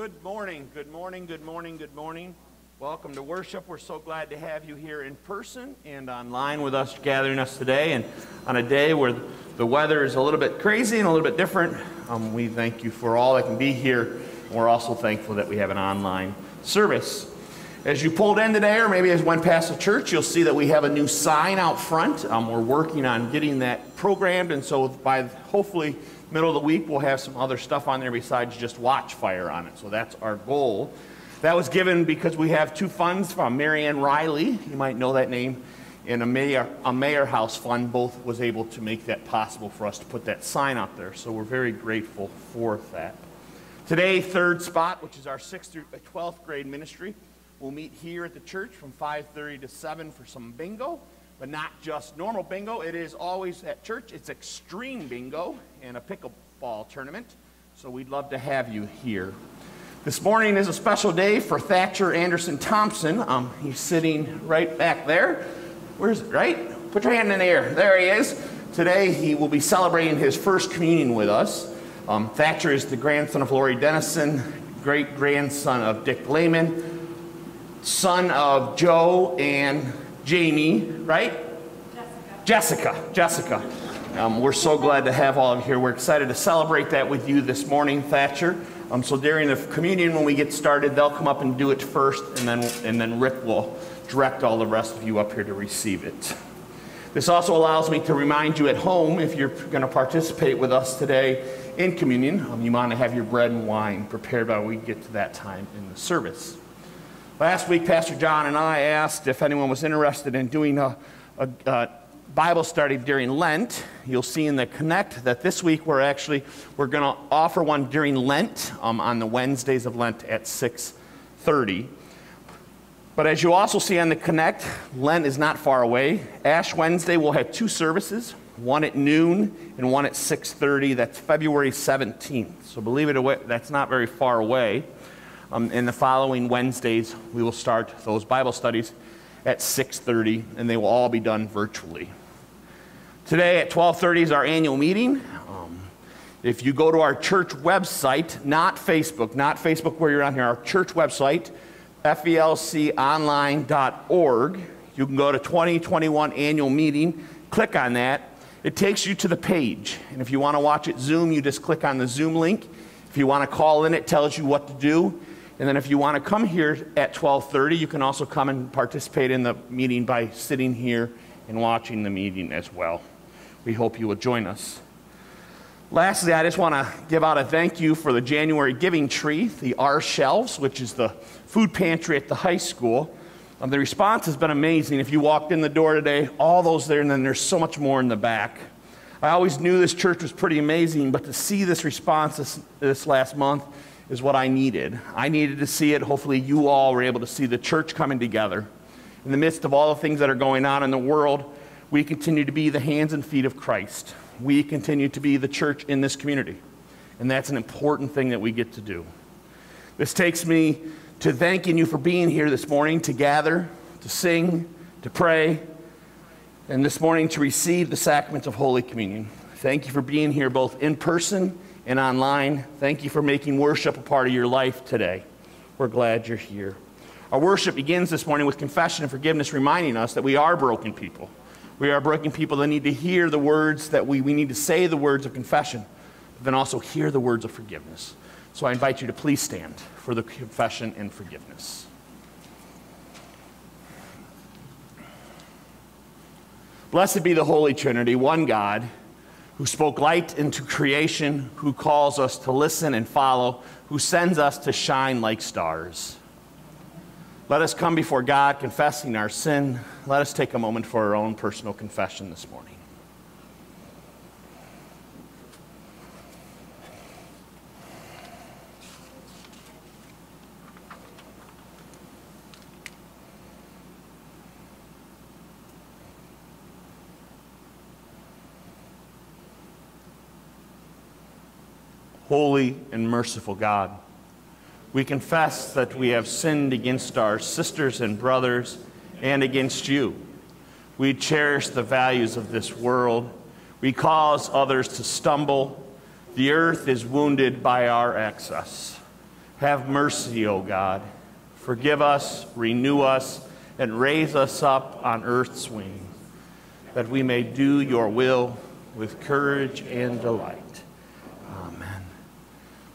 Good morning, good morning, good morning, good morning. Welcome to worship. We're so glad to have you here in person and online with us, gathering us today. And on a day where the weather is a little bit crazy and a little bit different, we thank you for all that can be here. And we're also thankful that we have an online service. As you pulled in today, or maybe as you went past the church, you'll see that we have a new sign out front. We're working on getting that programmed, and so by hopefully middle of the week, we'll have some other stuff on there besides just watch fire on it. So that's our goal. That was given because we have two funds from Marianne Riley, you might know that name, and a mayor house fund. Both was able to make that possible for us to put that sign up there. So we're very grateful for that. Today, Third Spot, which is our 6th through 12th grade ministry, we'll meet here at the church from 5:30 to 7 for some bingo. But not just normal bingo, it is always at church. It's extreme bingo and a pickleball tournament, so we'd love to have you here. This morning is a special day for Thatcher Anderson Thompson. He's sitting right back there. Where is it, right? Put your hand in the air. There he is. Today he will be celebrating his first communion with us. Thatcher is the grandson of Lori Dennison, great-grandson of Dick Lehman, son of Joe and Jamie, right? Jessica. We're so glad to have all of you here. We're excited to celebrate that with you this morning, Thatcher. So during the communion, when we get started, they'll come up and do it first, and then Rick will direct all the rest of you up here to receive it. This also allows me to remind you at home, if you're going to participate with us today in communion, you want to have your bread and wine prepared by when we get to that time in the service. Last week, Pastor John and I asked if anyone was interested in doing a Bible study during Lent. You'll see in the Connect that this week we're going to offer one during Lent on the Wednesdays of Lent at 6:30. But as you also see on the Connect, Lent is not far away. Ash Wednesday, we'll have two services, one at noon and one at 6:30. That's February 17th. So believe it or not, that's not very far away. In the following Wednesdays, we will start those Bible studies at 6:30, and they will all be done virtually. Today at 12:30 is our annual meeting. If you go to our church website, not Facebook where you're on here, our church website, felconline.org, you can go to 2021 annual meeting, click on that. It takes you to the page, and if you want to watch it Zoom, you just click on the Zoom link. If you want to call in, it tells you what to do. And then if you want to come here at 12:30, you can also come and participate in the meeting by sitting here and watching the meeting as well. We hope you will join us. Lastly, I just want to give out a thank you for the January Giving Tree, the R Shelves, which is the food pantry at the high school. The response has been amazing. If you walked in the door today, all those there, and then there's so much more in the back. I always knew this church was pretty amazing, but to see this response this last month is what I needed. I needed to see it. Hopefully you all were able to see the church coming together. In the midst of all the things that are going on in the world, we continue to be the hands and feet of Christ. We continue to be the church in this community. And that's an important thing that we get to do. This takes me to thanking you for being here this morning to gather, to sing, to pray, and this morning to receive the sacraments of Holy Communion. Thank you for being here both in person and online. Thank you for making worship a part of your life today. We're glad you're here. Our worship begins this morning with confession and forgiveness, reminding us that we are broken people. We are broken people that need to hear the words that we need to say the words of confession, but then also hear the words of forgiveness. So I invite you to please stand for the confession and forgiveness. Blessed be the Holy Trinity, one God, who spoke light into creation, who calls us to listen and follow, who sends us to shine like stars. Let us come before God confessing our sin. Let us take a moment for our own personal confession this morning. Holy and merciful God, we confess that we have sinned against our sisters and brothers and against you. We cherish the values of this world. We cause others to stumble. The earth is wounded by our excess. Have mercy, O God. Forgive us, renew us, and raise us up on earth's wings, that we may do your will with courage and delight. Amen.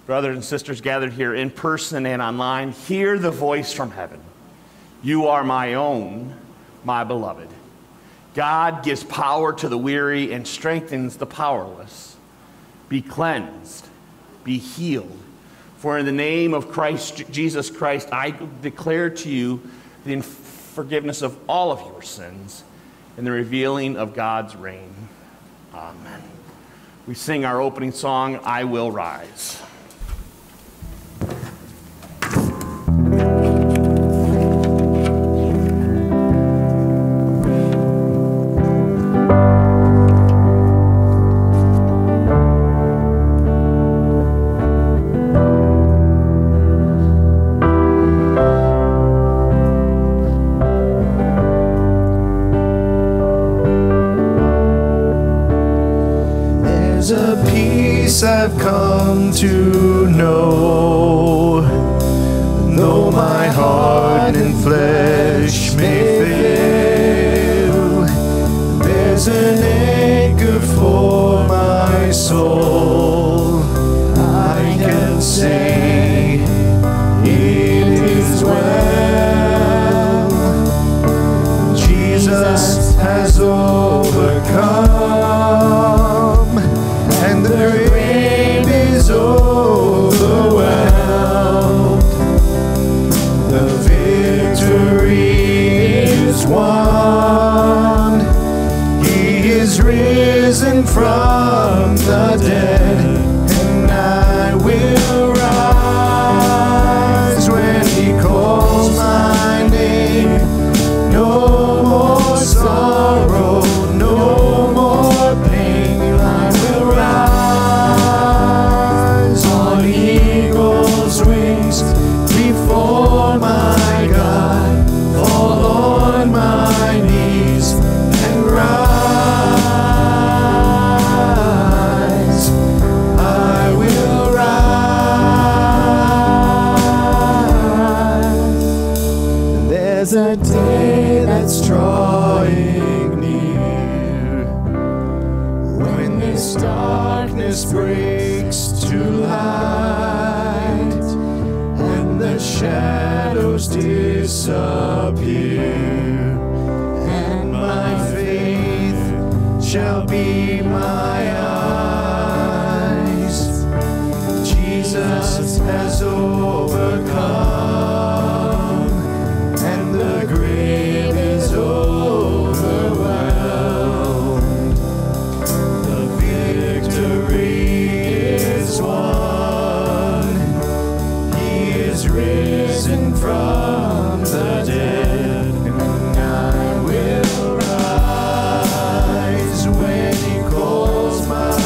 Brothers and sisters gathered here in person and online, hear the voice from heaven. You are my own, my beloved. God gives power to the weary and strengthens the powerless. Be cleansed, be healed. For in the name of Christ Jesus Christ, I declare to you the forgiveness of all of your sins and the revealing of God's reign. Amen. We sing our opening song, I Will Rise. I've come to know, though my heart and flesh may fail, there's an anchor for my soul. I can say it is well. Jesus has overcome, and there is overwhelmed. The victory is won. He is risen from the dead, and I will rise when he calls my name. No more sorrow, no more pain. I will rise. Before my God, fall on my knees and rise. I will rise. There's a day that's drawing near, when this darkness breaks to light, shadows disappear, and my faith shall be my eyes. Jesus has overcome, and the grave is overwhelmed. The victory is won. Risen from the dead, and I will rise when he calls my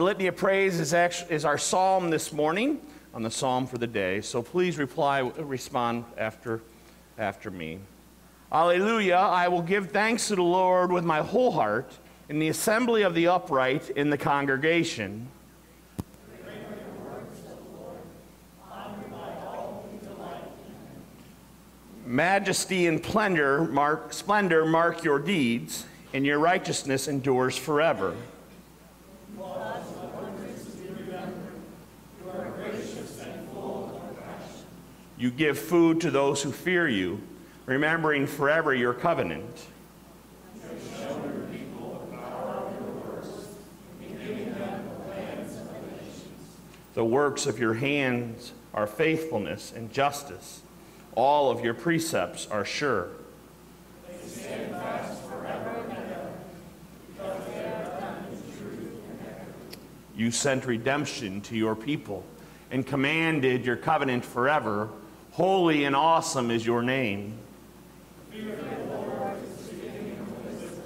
Our litany of praise is our psalm this morning on the psalm for the day. So please respond after me. Alleluia, I will give thanks to the Lord with my whole heart in the assembly of the upright in the congregation. Majesty and splendor mark your deeds, and your righteousness endures forever. You give food to those who fear you, remembering forever your covenant. The works of your hands are faithfulness and justice. All of your precepts are sure. They stand fast forever and ever, because they have done the truth and equity. You sent redemption to your people and commanded your covenant forever. Holy and awesome is your name. The fear of the Lord is the beginning of wisdom.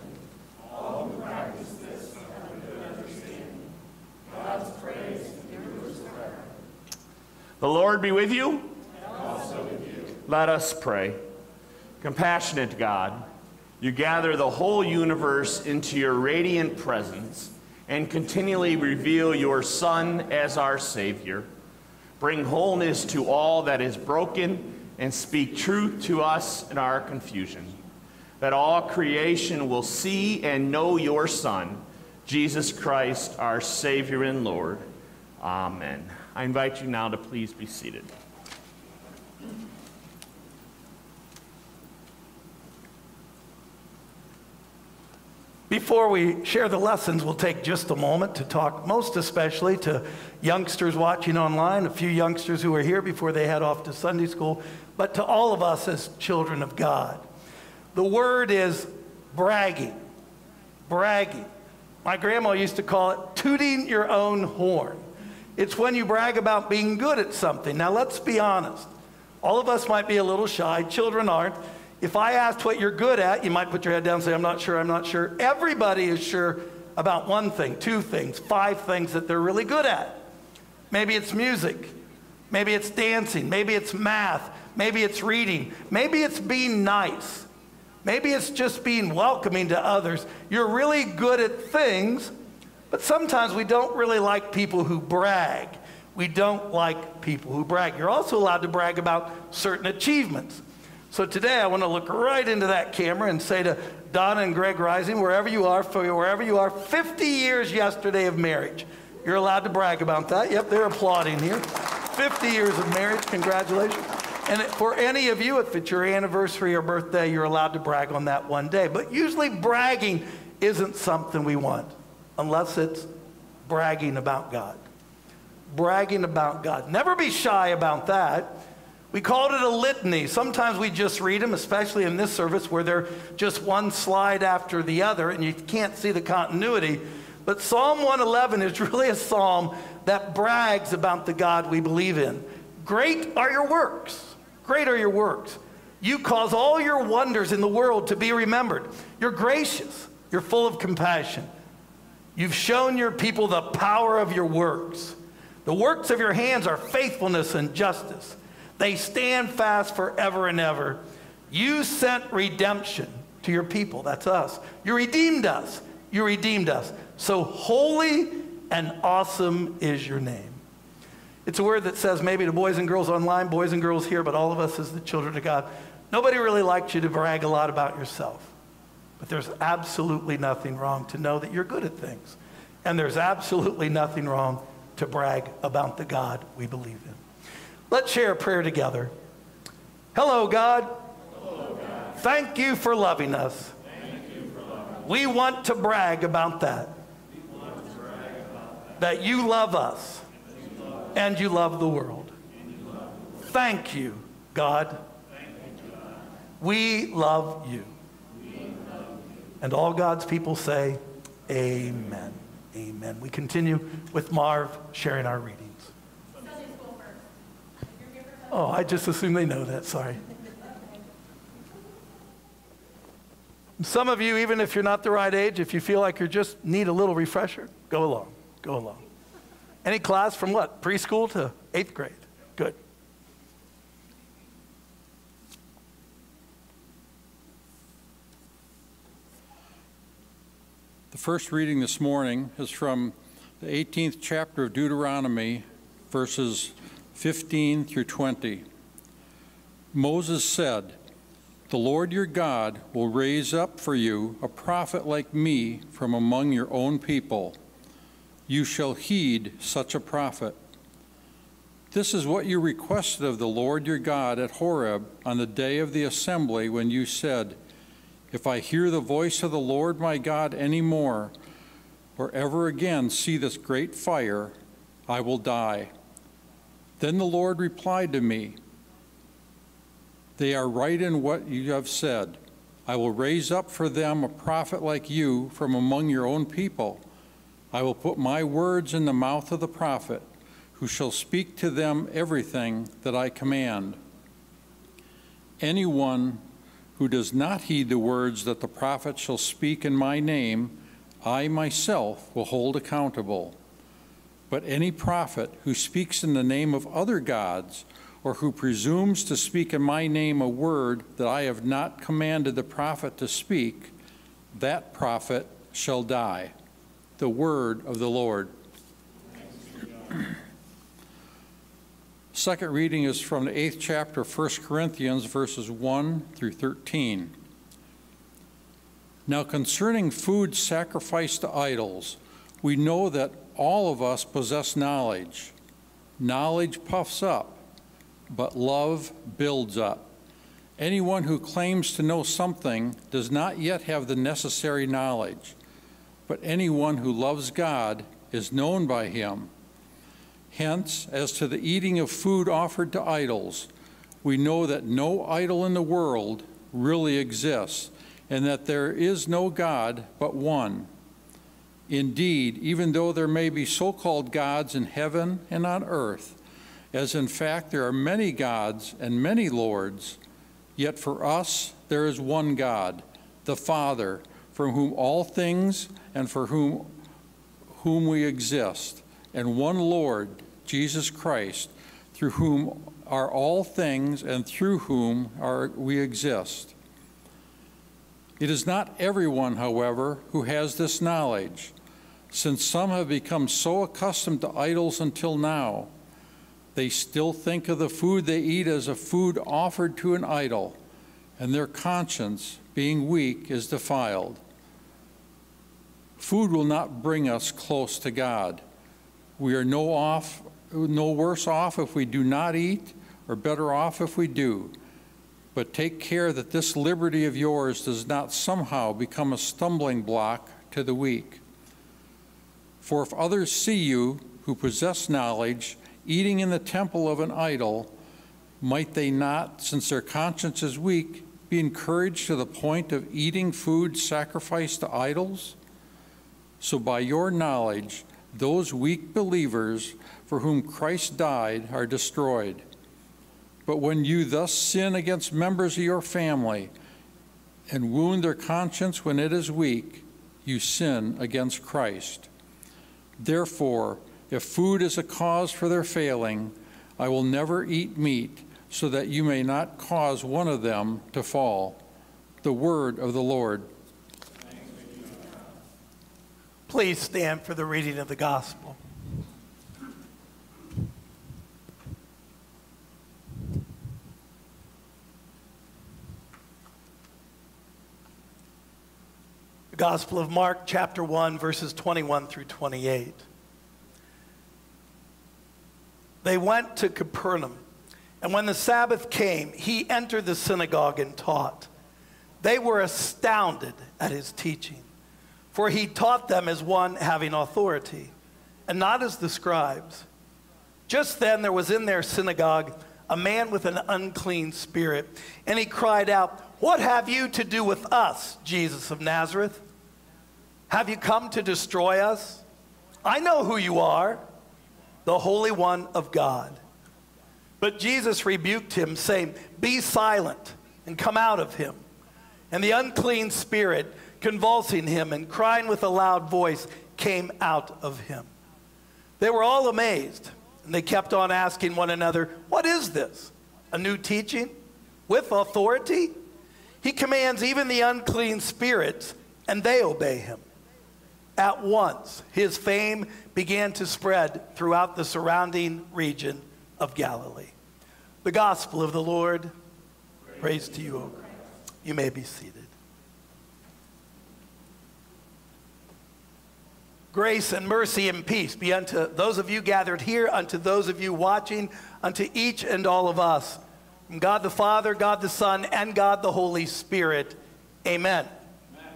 All who practice this have a good understanding. God's praise endures forever. The Lord be with you. And also with you. Let us pray. Compassionate God, you gather the whole universe into your radiant presence and continually reveal your Son as our Savior. Bring wholeness to all that is broken and speak truth to us in our confusion, that all creation will see and know your Son, Jesus Christ, our Savior and Lord. Amen. I invite you now to please be seated. Before we share the lessons, we'll take just a moment to talk most especially to youngsters watching online, a few youngsters who were here before they head off to Sunday school, but to all of us as children of God. The word is bragging, bragging. My grandma used to call it tooting your own horn. It's when you brag about being good at something. Now let's be honest. All of us might be a little shy, children aren't. If I asked what you're good at, you might put your head down and say, I'm not sure, I'm not sure. Everybody is sure about one thing, two things, five things that they're really good at. Maybe it's music. Maybe it's dancing. Maybe it's math. Maybe it's reading. Maybe it's being nice. Maybe it's just being welcoming to others. You're really good at things, but sometimes we don't really like people who brag. We don't like people who brag. You're also allowed to brag about certain achievements. So today I want to look right into that camera and say to Don and Greg Rising, wherever you are, 50 years yesterday of marriage. You're allowed to brag about that. Yep, they're applauding here. 50 years of marriage, congratulations. And for any of you, if it's your anniversary or birthday, you're allowed to brag on that one day. But usually bragging isn't something we want, unless it's bragging about God. Bragging about God. Never be shy about that. We called it a litany. Sometimes we just read them, especially in this service where they're just one slide after the other and you can't see the continuity. But Psalm 111 is really a psalm that brags about the God we believe in. Great are your works. Great are your works. You cause all your wonders in the world to be remembered. You're gracious. You're full of compassion. You've shown your people the power of your works. The works of your hands are faithfulness and justice. They stand fast forever and ever. You sent redemption to your people. That's us. You redeemed us. You redeemed us. So holy and awesome is your name. It's a word that says maybe to boys and girls online, boys and girls here, but all of us as the children of God, nobody really likes you to brag a lot about yourself. But there's absolutely nothing wrong to know that you're good at things. And there's absolutely nothing wrong to brag about the God we believe in. Let's share a prayer together. Hello, God. Hello, God. Thank you for loving us. Thank you for loving us. We want to brag about that. We want to brag about that. That you love us and you love the world. Thank you, God. Thank you, God. We love you. We love you. And all God's people say, amen. Amen. We continue with Marv sharing our reading. Oh, I just assume they know that, sorry. Some of you, even if you're not the right age, if you feel like you just need a little refresher, go along. go along. Any class from what? Preschool to 8th grade. Good. The first reading this morning is from the 18th chapter of Deuteronomy, verses 15 through 20. Moses said, "The Lord your God will raise up for you a prophet like me from among your own people. You shall heed such a prophet. This is what you requested of the Lord your God at Horeb on the day of the assembly when you said, 'If I hear the voice of the Lord my God any more, or ever again see this great fire, I will die.' Then the Lord replied to me, 'They are right in what you have said. I will raise up for them a prophet like you from among your own people. I will put my words in the mouth of the prophet, who shall speak to them everything that I command. Anyone who does not heed the words that the prophet shall speak in my name, I myself will hold accountable. But any prophet who speaks in the name of other gods, or who presumes to speak in my name a word that I have not commanded the prophet to speak, that prophet shall die." The word of the Lord. Second reading is from the 8th chapter of 1 Corinthians, verses 1 through 13. "Now concerning food sacrificed to idols, we know that all of us possess knowledge. Knowledge puffs up, but love builds up. Anyone who claims to know something does not yet have the necessary knowledge, but anyone who loves God is known by him. Hence, as to the eating of food offered to idols, we know that no idol in the world really exists, and that there is no God but one. Indeed, even though there may be so-called gods in heaven and on earth, as in fact there are many gods and many lords, yet for us there is one God, the Father, from whom all things and for whom we exist, and one Lord, Jesus Christ, through whom are all things and through whom we exist. It is not everyone, however, who has this knowledge, since some have become so accustomed to idols until now. They still think of the food they eat as a food offered to an idol, and their conscience, being weak, is defiled. Food will not bring us close to God. We are no worse off if we do not eat, or better off if we do. But take care that this liberty of yours does not somehow become a stumbling block to the weak. For if others see you, who possess knowledge, eating in the temple of an idol, might they not, since their conscience is weak, be encouraged to the point of eating food sacrificed to idols? So by your knowledge, those weak believers for whom Christ died are destroyed. But when you thus sin against members of your family and wound their conscience when it is weak, you sin against Christ. Therefore, if food is a cause for their failing, I will never eat meat, so that you may not cause one of them to fall." The word of the Lord. Please stand for the reading of the gospel. The Gospel of Mark, chapter 1, verses 21 through 28. They went to Capernaum, and when the Sabbath came, he entered the synagogue and taught. They were astounded at his teaching, for he taught them as one having authority, and not as the scribes. Just then there was in their synagogue a man with an unclean spirit, and he cried out, "What have you to do with us, Jesus of Nazareth? Have you come to destroy us? I know who you are, the Holy One of God." But Jesus rebuked him, saying, "Be silent, and come out of him." And the unclean spirit, convulsing him and crying with a loud voice, came out of him. They were all amazed, and they kept on asking one another, "What is this? A new teaching with authority? He commands even the unclean spirits, and they obey him." At once, his fame began to spread throughout the surrounding region of Galilee. The gospel of the Lord. Praise to you, O Christ. You may be seated. Grace and mercy and peace be unto those of you gathered here, unto those of you watching, unto each and all of us. From God the Father, God the Son, and God the Holy Spirit. Amen. Amen.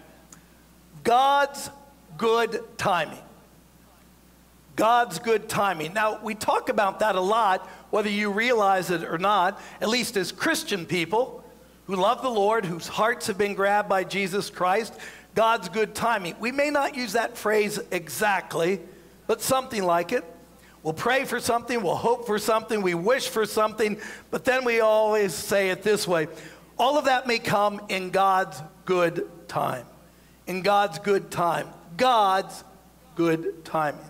God's good timing. God's good timing. Now, we talk about that a lot, whether you realize it or not, at least as Christian people who love the Lord, whose hearts have been grabbed by Jesus Christ. God's good timing. We may not use that phrase exactly, but something like it. We'll pray for something, we'll hope for something, we wish for something, but then we always say it this way. All of that may come in God's good time. In God's good time. God's good timing.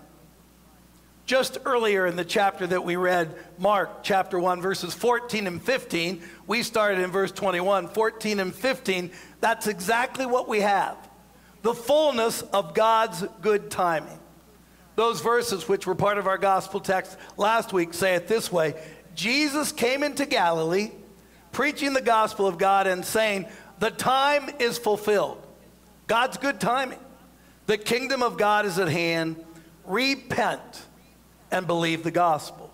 Just earlier in the chapter that we read, Mark chapter 1, verses 14 and 15, we started in verse 21, 14 and 15, that's exactly what we have. The fullness of God's good timing. Those verses which were part of our gospel text last week say it this way, Jesus came into Galilee, preaching the gospel of God and saying, the time is fulfilled. God's good timing. The kingdom of God is at hand. Repent and believe the gospel.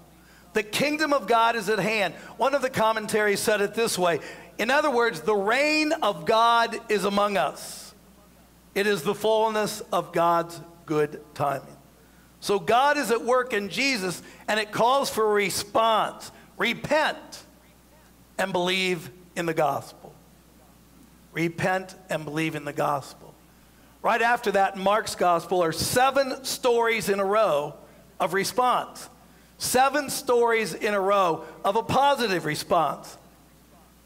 The kingdom of God is at hand. One of the commentaries said it this way. In other words, the reign of God is among us. It is the fullness of God's good timing. So God is at work in Jesus, and it calls for a response. Repent and believe in the gospel. Repent and believe in the gospel. Right after that, in Mark's gospel are 7 stories in a row of response. 7 stories in a row of a positive response.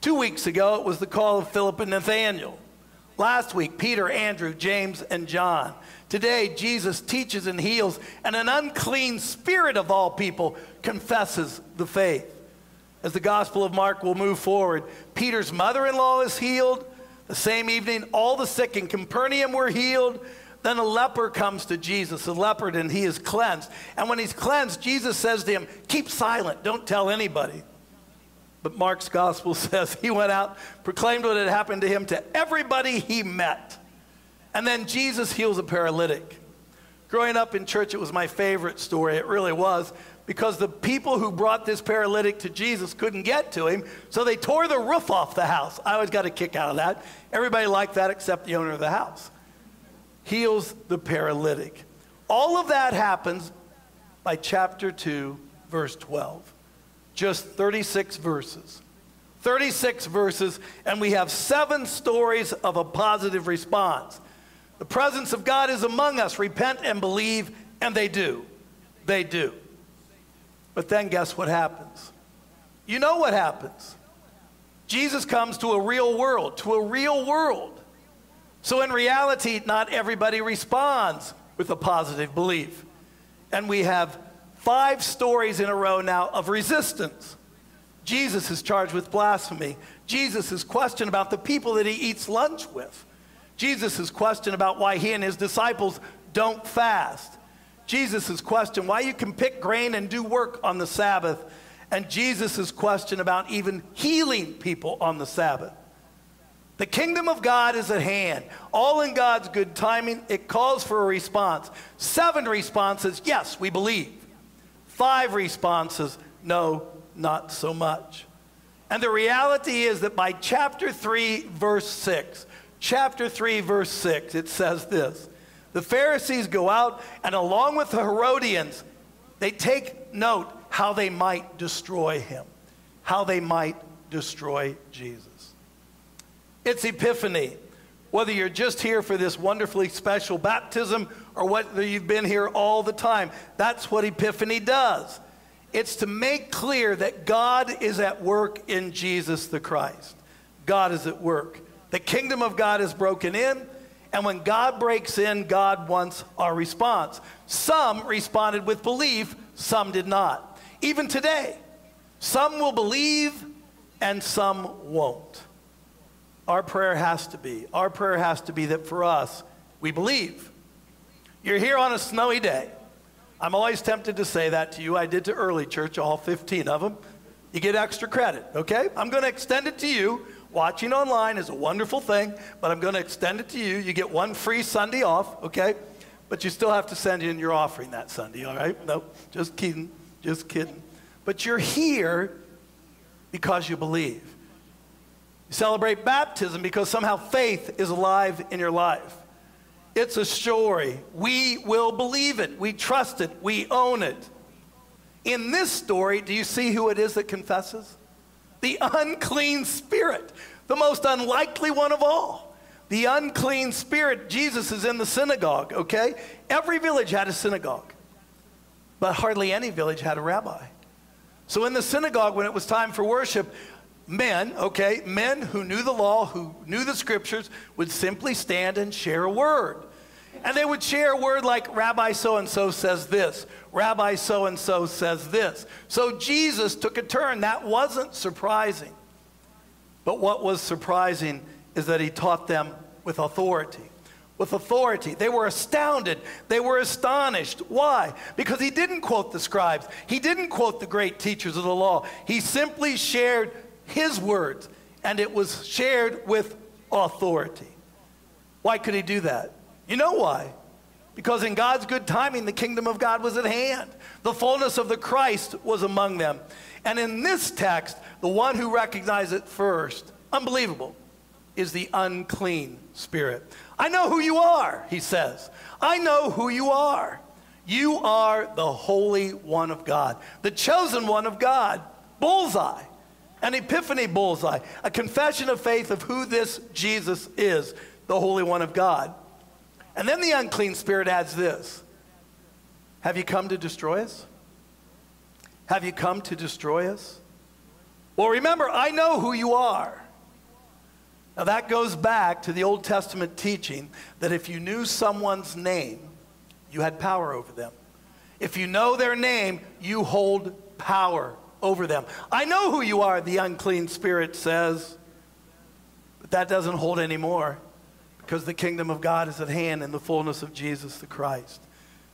2 weeks ago, it was the call of Philip and Nathanael. Last week, Peter, Andrew, James, and John. Today, Jesus teaches and heals, and an unclean spirit of all people confesses the faith. As the Gospel of Mark will move forward, Peter's mother-in-law is healed. The same evening, all the sick in Capernaum were healed. Then a leper comes to Jesus, a leper, and he is cleansed. And when he's cleansed, Jesus says to him, keep silent, don't tell anybody. But Mark's gospel says he went out, proclaimed what had happened to him to everybody he met. And then Jesus heals a paralytic. Growing up in church, it was my favorite story. It really was, because the people who brought this paralytic to Jesus couldn't get to him, so they tore the roof off the house. I always got a kick out of that. Everybody liked that except the owner of the house. Heals the paralytic. All of that happens by chapter 2, verse 12. Just 36 verses. 36 verses, and we have 7 stories of a positive response. The presence of God is among us. Repent and believe, and they do. They do. But then guess what happens? You know what happens. Jesus comes to a real world, to a real world. So in reality, not everybody responds with a positive belief. And we have 5 stories in a row now of resistance. Jesus is charged with blasphemy. Jesus is questioned about the people that he eats lunch with. Jesus is questioned about why he and his disciples don't fast. Jesus is questioned why you can pick grain and do work on the Sabbath. And Jesus is questioned about even healing people on the Sabbath. The kingdom of God is at hand. All in God's good timing, it calls for a response. 7 responses, yes, we believe. 5 responses, no, not so much. And the reality is that by chapter 3, verse 6, chapter 3, verse 6, it says this. The Pharisees go out, and along with the Herodians, they take note how they might destroy him, how they might destroy Jesus. It's Epiphany. Whether you're just here for this wonderfully special baptism or whether you've been here all the time, that's what Epiphany does. It's to make clear that God is at work in Jesus the Christ. God is at work. The kingdom of God is broken in, And when God breaks in, God wants our response. Some responded with belief, some did not. Even today, some will believe and some won't. Our prayer has to be that for us, we believe. You're here on a snowy day. I'm always tempted to say that to you. I did to early church, all 15 of them. You get extra credit, okay? I'm going to extend it to you. Watching online is a wonderful thing, but I'm going to extend it to you. You get one free Sunday off, okay? But you still have to send in your offering that Sunday, all right? No, just kidding, just kidding. But you're here because you believe. You celebrate baptism because somehow faith is alive in your life. It's a story. We will believe it. We trust it. We own it. In this story, do you see who it is that confesses? The unclean spirit, the most unlikely one of all. The unclean spirit. Jesus is in the synagogue, okay? Every village had a synagogue, but hardly any village had a rabbi. So in the synagogue, when it was time for worship, men, okay, men who knew the law, who knew the scriptures, would simply stand and share a word. And they would share a word like, Rabbi so-and-so says this. Rabbi so-and-so says this. So Jesus took a turn. That wasn't surprising. But what was surprising is that he taught them with authority. With authority. They were astounded. They were astonished. Why? Because he didn't quote the scribes. He didn't quote the great teachers of the law. He simply shared his words, and it was shared with authority. Why could he do that? You know why? Because in God's good timing, the kingdom of God was at hand. The fullness of the Christ was among them. And in this text, the one who recognized it first, unbelievable, is the unclean spirit. I know who you are, he says. I know who you are. You are the Holy One of God, the chosen one of God. Bullseye. An epiphany bullseye, a confession of faith of who this Jesus is, the Holy One of God. And then the unclean spirit adds this. Have you come to destroy us? Have you come to destroy us? Well, remember, I know who you are. Now that goes back to the Old Testament teaching that if you knew someone's name, you had power over them. If you know their name, you hold power over them. I know who you are, the unclean spirit says, but that doesn't hold anymore because the kingdom of God is at hand in the fullness of Jesus the Christ.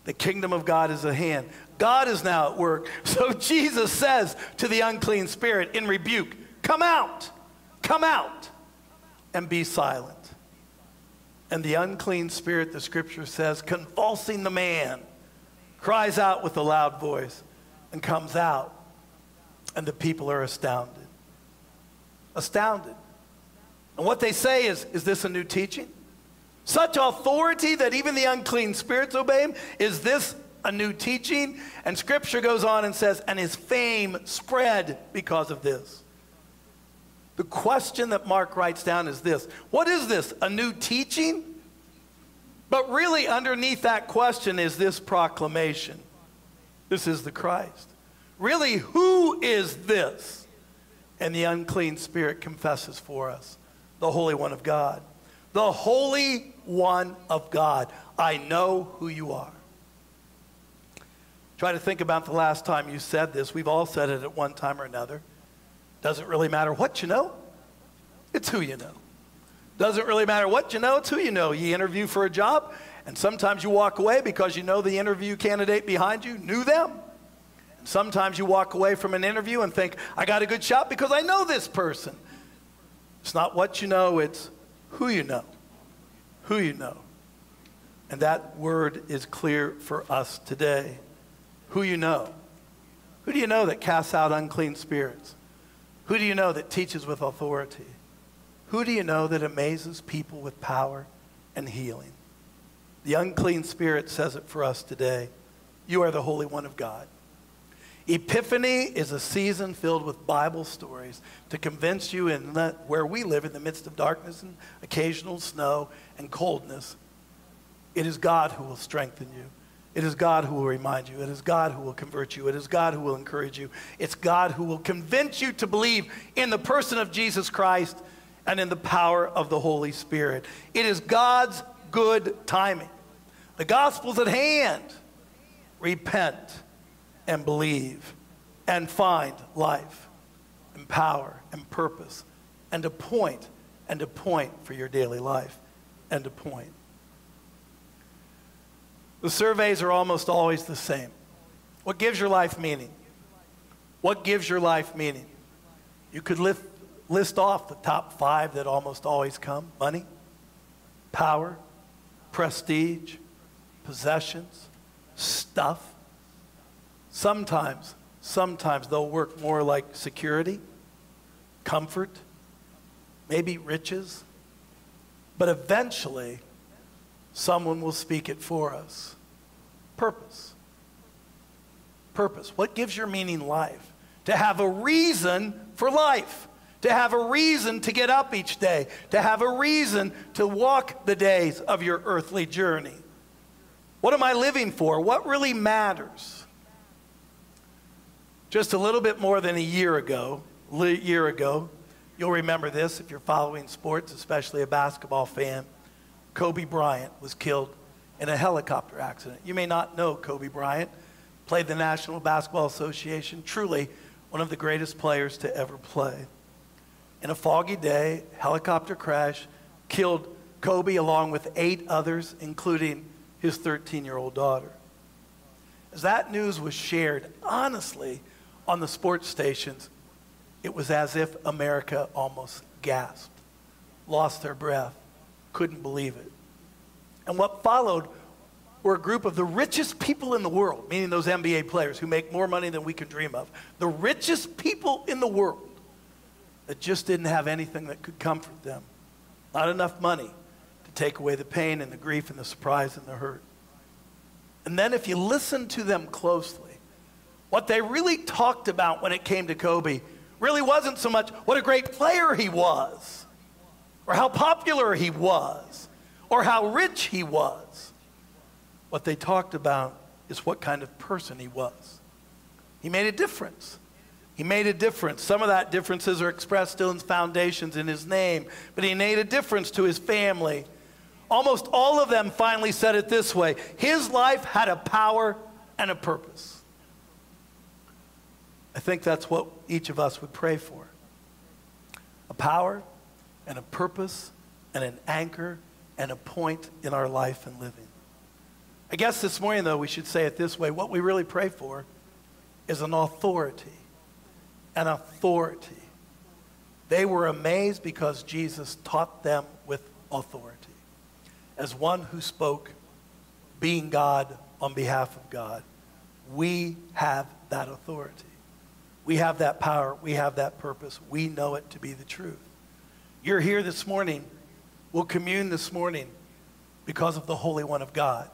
The kingdom of God is at hand. God is now at work. So Jesus says to the unclean spirit in rebuke, come out, and be silent. And the unclean spirit, the scripture says, convulsing the man, cries out with a loud voice and comes out. And the people are astounded. Astounded. And what they say is this a new teaching? Such authority that even the unclean spirits obey him? Is this a new teaching? And scripture goes on and says, and his fame spread because of this. The question that Mark writes down is this. What is this, a new teaching? But really underneath that question is this proclamation. This is the Christ. Really, who is this? And the unclean spirit confesses for us, the Holy One of God. The Holy One of God. I know who you are. Try to think about the last time you said this. We've all said it at one time or another. Doesn't really matter what you know. It's who you know. Doesn't really matter what you know. It's who you know. You interview for a job, and sometimes you walk away because you know the interview candidate behind you knew them. Sometimes you walk away from an interview and think, I got a good shot because I know this person. It's not what you know, it's who you know. Who you know. And that word is clear for us today. Who you know. Who do you know that casts out unclean spirits? Who do you know that teaches with authority? Who do you know that amazes people with power and healing? The unclean spirit says it for us today. You are the Holy One of God. Epiphany is a season filled with Bible stories to convince you in that where we live in the midst of darkness and occasional snow and coldness, it is God who will strengthen you. It is God who will remind you. It is God who will convert you. It is God who will encourage you. It's God who will convince you to believe in the person of Jesus Christ and in the power of the Holy Spirit. It is God's good timing. The gospel's at hand. Repent and believe and find life and power and purpose and to point for your daily life and to point. The surveys are almost always the same. What gives your life meaning? What gives your life meaning? You could list off the top five that almost always come. Money, power, prestige, possessions, stuff. Sometimes they'll work more like security, comfort, maybe riches. But eventually, someone will speak it for us. Purpose. Purpose. What gives your meaning life? To have a reason for life. To have a reason to get up each day. To have a reason to walk the days of your earthly journey. What am I living for? What really matters? Just a little bit more than a year ago, you'll remember this if you're following sports, especially a basketball fan. Kobe Bryant was killed in a helicopter accident. You may not know Kobe Bryant. Played the National Basketball Association, truly one of the greatest players to ever play. In a foggy day, helicopter crash killed Kobe along with 8 others, including his 13-year-old daughter. As that news was shared, honestly, on the sports stations, it was as if America almost gasped, lost their breath, couldn't believe it. And what followed were a group of the richest people in the world, meaning those NBA players who make more money than we can dream of, the richest people in the world that just didn't have anything that could comfort them. Not enough money to take away the pain and the grief and the surprise and the hurt. And then if you listen to them closely, what they really talked about when it came to Kobe really wasn't so much what a great player he was, or how popular he was, or how rich he was. What they talked about is what kind of person he was. He made a difference. He made a difference. Some of that differences are expressed still in foundations in his name, but he made a difference to his family. Almost all of them finally said it this way: his life had a power and a purpose. I think that's what each of us would pray for. A power and a purpose and an anchor and a point in our life and living. I guess this morning, though, we should say it this way. What we really pray for is an authority. An authority. They were amazed because Jesus taught them with authority. As one who spoke, being God on behalf of God, we have that authority. We have that power. We have that purpose. We know it to be the truth. You're here this morning. We'll commune this morning because of the Holy One of God,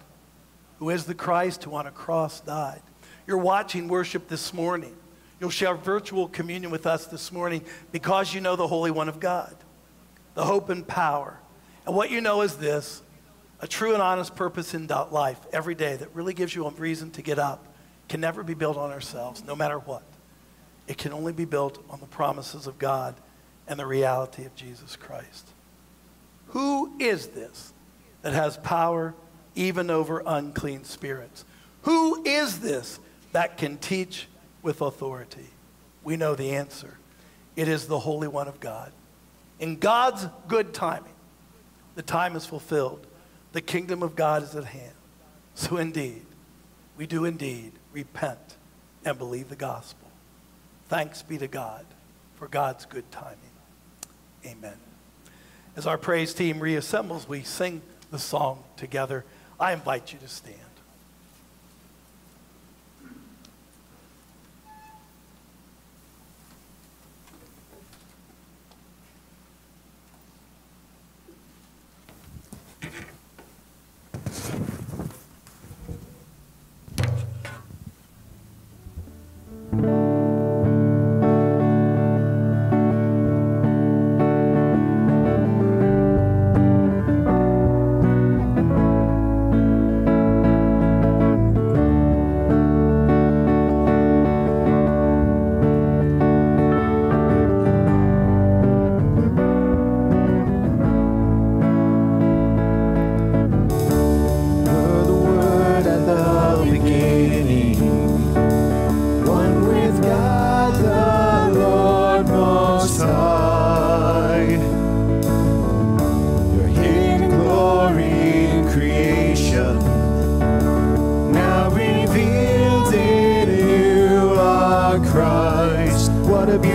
who is the Christ who on a cross died. You're watching worship this morning. You'll share virtual communion with us this morning because you know the Holy One of God, the hope and power. And what you know is this: a true and honest purpose in life every day that really gives you a reason to get up can never be built on ourselves, no matter what. It can only be built on the promises of God and the reality of Jesus Christ. Who is this that has power even over unclean spirits? Who is this that can teach with authority? We know the answer. It is the Holy One of God. In God's good timing, the time is fulfilled. The kingdom of God is at hand. So indeed, we do indeed repent and believe the gospel. Thanks be to God for God's good timing. Amen. As our praise team reassembles, we sing the song together. I invite you to stand.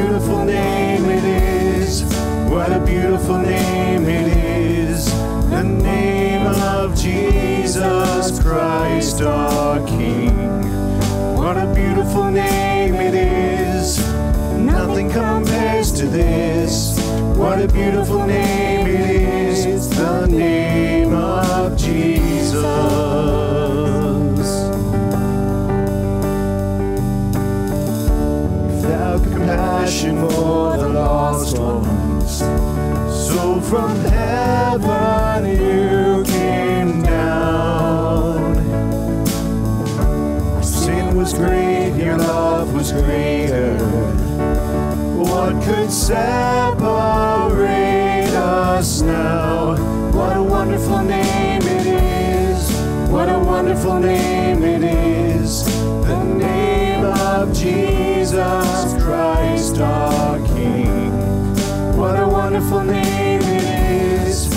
beautiful name it is. What a beautiful name it is. The name of Jesus Christ our King. What a beautiful name it is. Nothing compares to this. What a beautiful name it is. It's the name of Jesus. Compassion for the lost ones. So from heaven you came down. Our sin was great, your love was greater. What could separate us now? What a wonderful name it is. What a wonderful name it is. The name of Jesus Christ our King. What a wonderful name it is.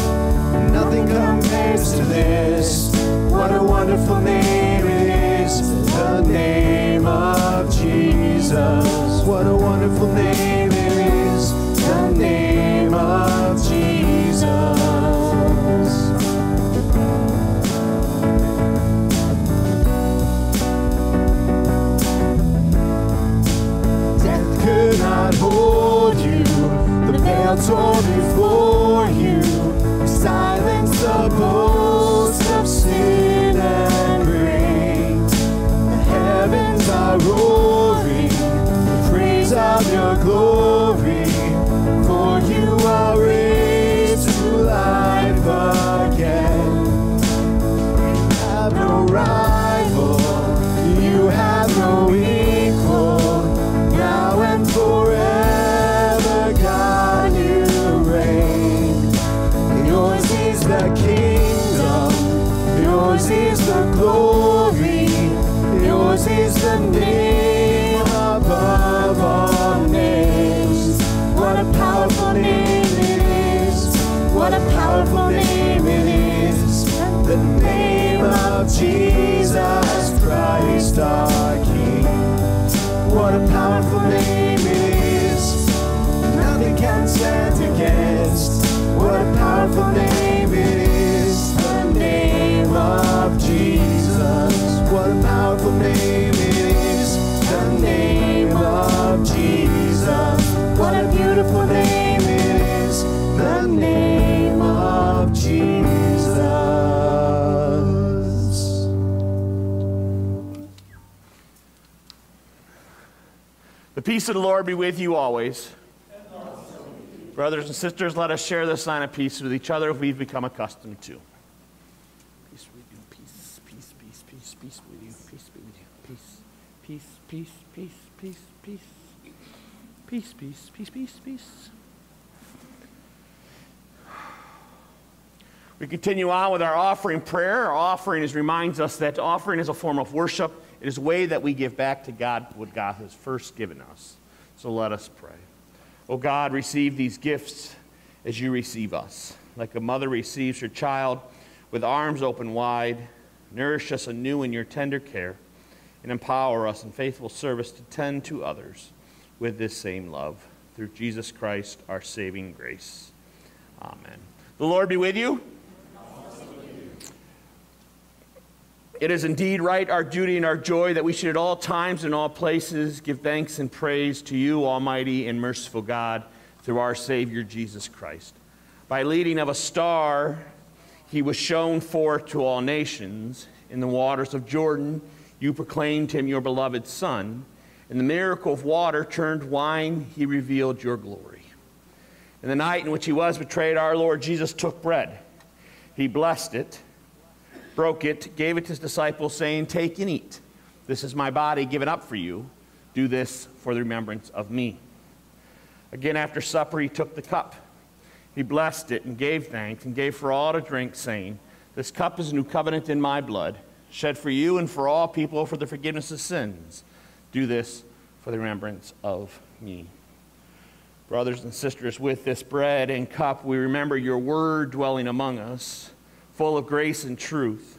Nothing compares to this. What a wonderful name it is. The name of Jesus. What a wonderful name it is. The name of Jesus. Could not hold you, the veil torn before you, silence the boast of sin and rain. The heavens are roaring, the praise of your glory, for you are raised to life again. You have no rival, you have no equal. Forever, God, you reign. Yours is the kingdom. Yours is the glory. Yours is the name above all names. What a powerful name it is. What a powerful name it is. The name of Jesus Christ our King. What a powerful name it is. Nothing can stand against. What a powerful name it is. The name of Jesus. What a powerful name it is. The name of Jesus. What a beautiful name it is. The name of Jesus. The peace of the Lord be with you always. Brothers and sisters, let us share the sign of peace with each other if we've become accustomed to. Peace with you, peace, peace, peace, peace, peace with you, peace be with you, peace, peace, peace, peace, peace, peace, peace, peace, peace, peace, peace. We continue on with our offering prayer. Our offering reminds us that offering is a form of worship. It is a way that we give back to God what God has first given us. So let us pray. Oh God, receive these gifts as you receive us. Like a mother receives her child with arms open wide, nourish us anew in your tender care, and empower us in faithful service to tend to others with this same love. Through Jesus Christ, our saving grace. Amen. The Lord be with you. It is indeed right, our duty and our joy, that we should at all times and all places give thanks and praise to you, almighty and merciful God, through our Savior Jesus Christ. By leading of a star, he was shown forth to all nations. In the waters of Jordan, you proclaimed him your beloved Son. In the miracle of water turned wine, he revealed your glory. In the night in which he was betrayed, our Lord Jesus took bread. He blessed it, broke it, gave it to his disciples, saying, "Take and eat. This is my body given up for you. Do this for the remembrance of me." Again, after supper, he took the cup. He blessed it and gave thanks and gave for all to drink, saying, "This cup is a new covenant in my blood, shed for you and for all people for the forgiveness of sins. Do this for the remembrance of me." Brothers and sisters, with this bread and cup, we remember your word dwelling among us, full of grace and truth.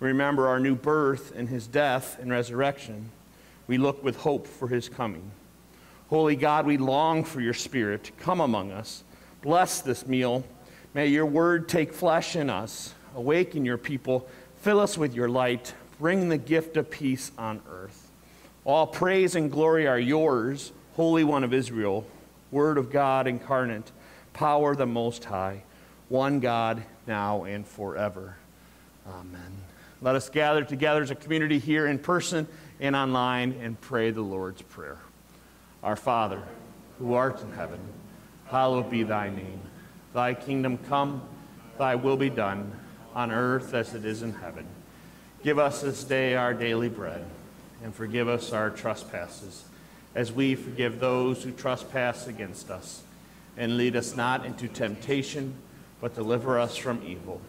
We remember our new birth and his death and resurrection. We look with hope for his coming. Holy God, we long for your Spirit to come among us. Bless this meal. May your word take flesh in us. Awaken your people. Fill us with your light. Bring the gift of peace on earth. All praise and glory are yours, Holy One of Israel, Word of God incarnate, power the Most High, one God, now and forever. Amen. Let us gather together as a community here in person and online and pray the Lord's Prayer. Our Father, who art in heaven, hallowed be thy name. Thy kingdom come, thy will be done, on earth as it is in heaven. Give us this day our daily bread, and forgive us our trespasses, as we forgive those who trespass against us. And lead us not into temptation, but deliver us from evil.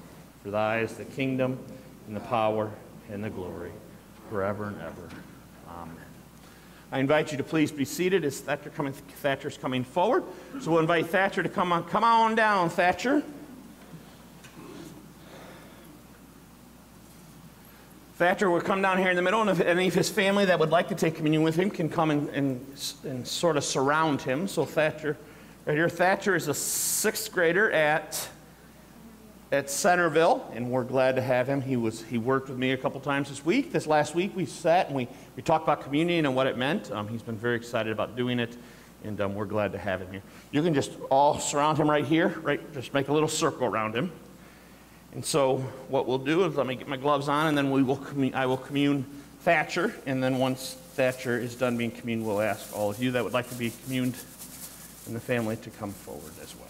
For thy is the kingdom, and the power, and the glory, forever and ever. Amen. I invite you to please be seated as Thatcher's coming forward. So we'll invite Thatcher to come on down, Thatcher. Thatcher will come down here in the middle, and if any of his family that would like to take communion with him can come and sort of surround him. So Thatcher, right here, Thatcher is a 6th grader at Centerville, and we're glad to have him. He worked with me a couple times this week. This last week we sat and we talked about communion and what it meant. He's been very excited about doing it, and we're glad to have him here. You can just all surround him right here, right? Just make a little circle around him. And so what we'll do is let me get my gloves on, and then I will commune Thatcher. And then once Thatcher is done being communed, we'll ask all of you that would like to be communed in the family to come forward as well.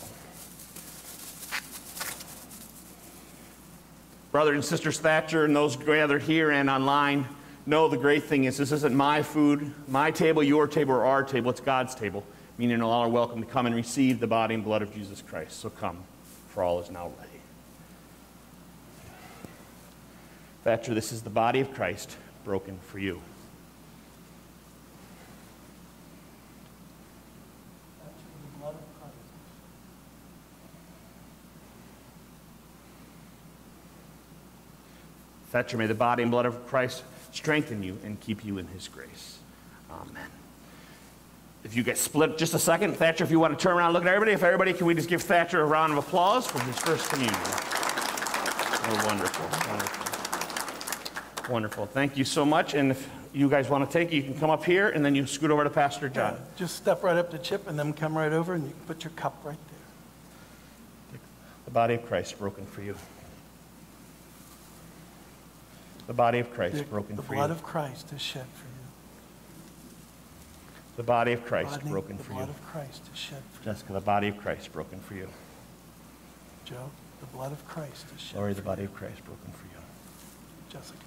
Brothers and sisters, Thatcher and those gathered here and online know the great thing is this isn't my food, my table, your table, or our table. It's God's table, meaning all are welcome to come and receive the body and blood of Jesus Christ. So come, for all is now ready. Thatcher, this is the body of Christ broken for you. Thatcher, may the body and blood of Christ strengthen you and keep you in his grace. Amen. If you get split just a second, Thatcher, if you want to turn around and look at everybody, if everybody, can we just give Thatcher a round of applause for his first communion? Oh, wonderful, wonderful. Wonderful. Thank you so much. And if you guys want to take it, you can come up here, and then you scoot over to Pastor John. Yeah, just step right up to Chip, and then come right over, and you can put your cup right there. The body of Christ broken for you. The body of Christ broken for you. The blood of Christ is shed for you. The body of Christ broken for you. The blood of Christ is shed for you. Jessica, the body of Christ broken for you. Joe, the blood of Christ is shed for you. Lori, the body of Christ broken for you. Jessica.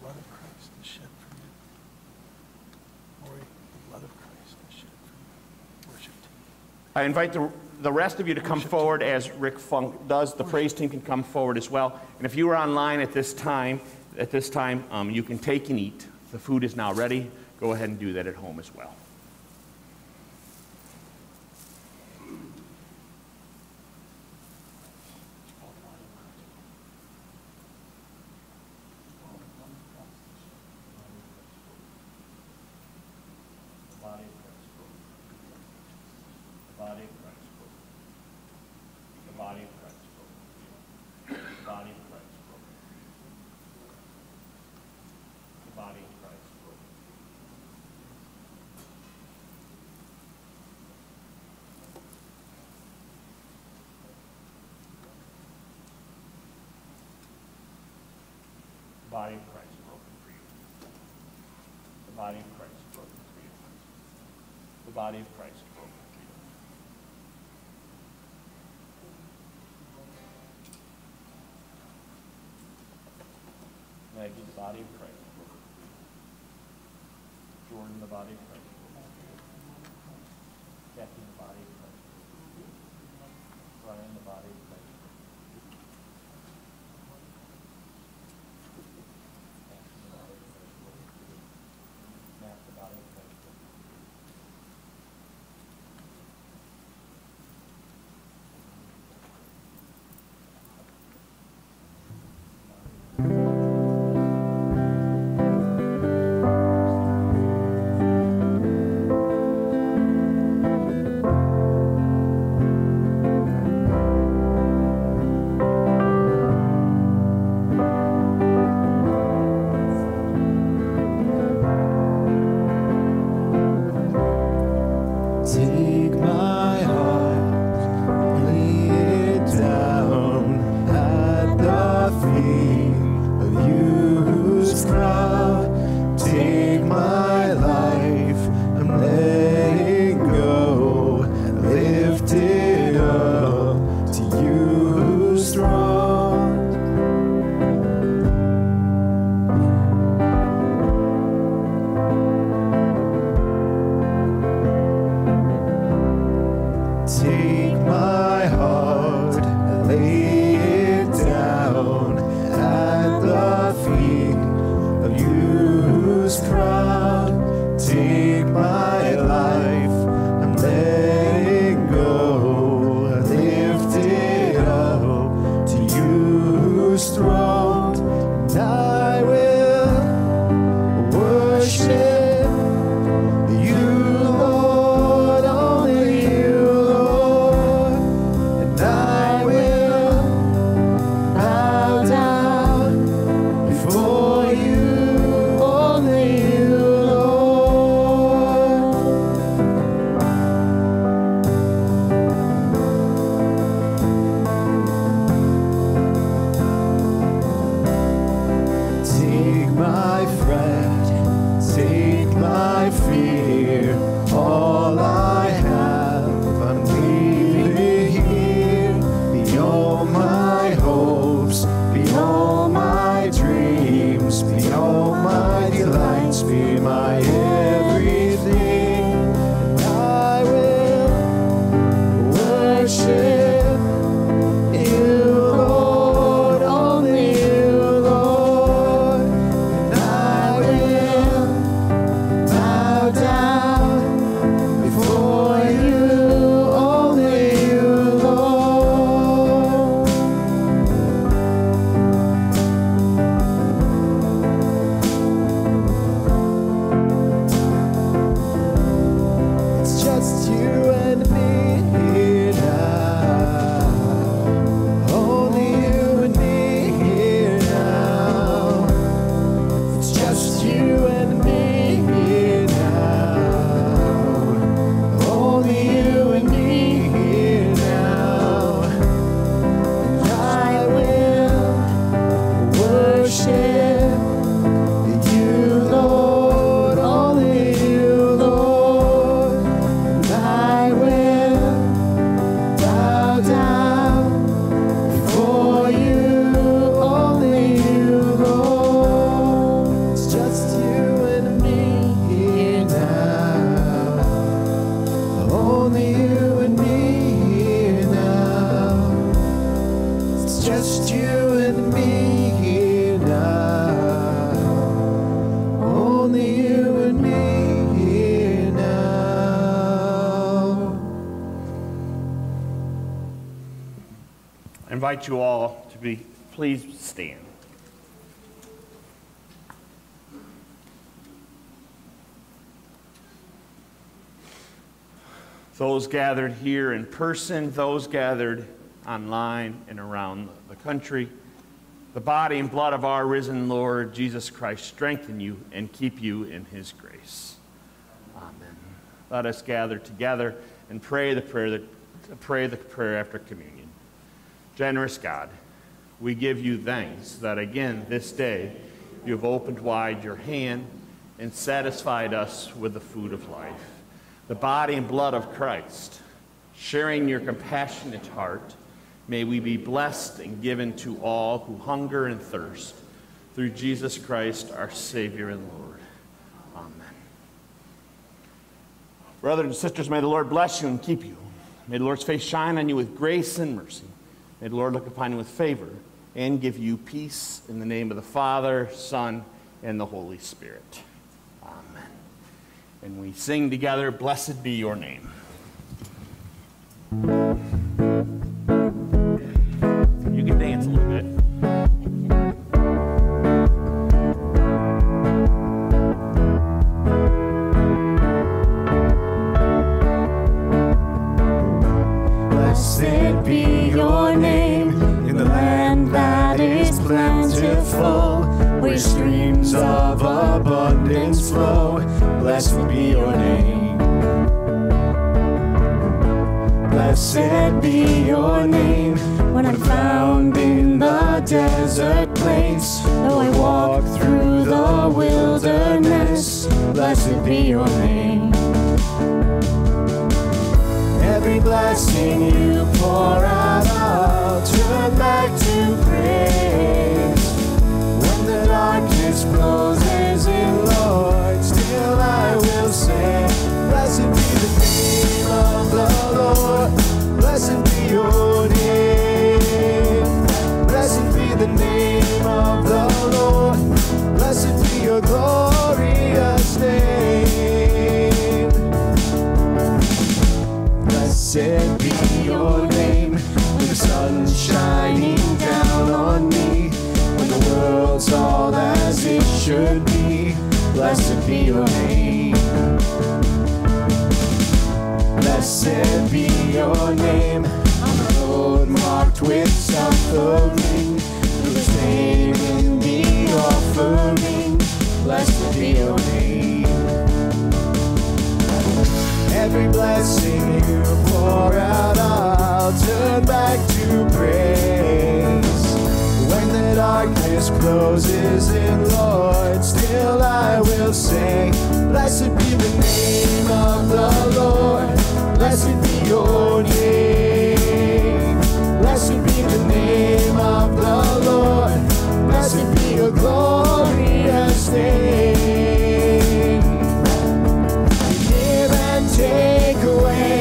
The blood of Christ is shed for you. Lori, the blood of Christ is shed for you. Worship team. I invite the rest of you to come forward as Rick Funk does. The praise team can come forward as well. And if you are online at this time, you can take and eat. The food is now ready. Go ahead and do that at home as well. The body of Christ broken for you. The body of Christ broken for you. The body of Christ broken for you. Maggie, the body of Christ broken for you. Jordan, the body of Christ broken for you. Kathy, the body of Christ broken for you. Brian, the body of Christ. I invite you all to be pleased stand. Those gathered here in person, those gathered online and around the country, the body and blood of our risen Lord Jesus Christ strengthen you and keep you in his grace. Amen. Let us gather together and pray the prayer after communion. Generous God, we give you thanks that again this day you have opened wide your hand and satisfied us with the food of life, the body and blood of Christ. Sharing your compassionate heart, may we be blessed and given to all who hunger and thirst through Jesus Christ, our Savior and Lord. Amen. Brothers and sisters, may the Lord bless you and keep you. May the Lord's face shine on you with grace and mercy. May the Lord look upon you with favor and give you peace in the name of the Father, Son, and the Holy Spirit. Amen. And we sing together, Blessed Be Your Name. You can dance a little bit. Streams of abundance flow, blessed be your name. Blessed be your name. When I'm found in the desert place, though I walk through the wilderness, blessed be your name. Every blessing you pour out, I'll turn back to praise. When the darkness closes in, Lord, still I will sing. Blessed be the name of the Lord. Blessed be your name. Blessed be the name of the Lord. Blessed be your glorious name. Blessed be your name. When the sun's shining down on me, when the world's all as it should be, blessed be your name. Blessed be your name. On a road marked with suffering, through the name in the offering, blessed be your name. Every blessing you pour out, I'll turn back to praise. When the darkness closes in, Lord, still I will sing. Blessed be the name of the Lord. Blessed be your name. Blessed be the name of the Lord. Blessed be your glorious name. You give and take away.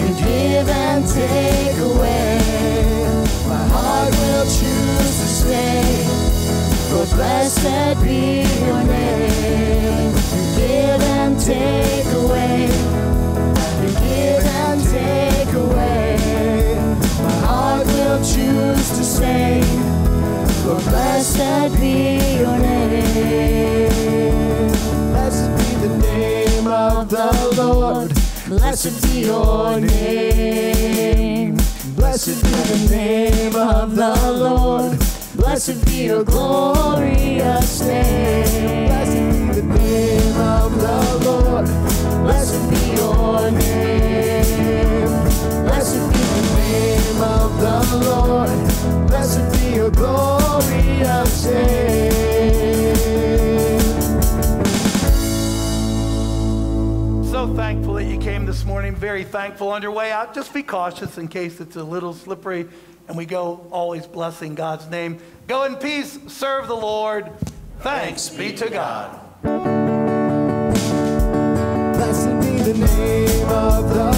You give and take away. My heart will choose to stay. For blessed be your name. You give and take away. Take away, my heart will choose to stay. For blessed be your name. Blessed be the name of the Lord. Blessed be your name. Blessed be the name of the Lord. Blessed be your glorious name. Blessed be the name of the Lord. Blessed be your name. Blessed be the name of the Lord. Blessed be your glorious name. So thankful that you came this morning. Very thankful. On your way out, just be cautious in case it's a little slippery. And we go always blessing God's name. Go in peace, serve the Lord. Thanks be to God. Blessed be the name of the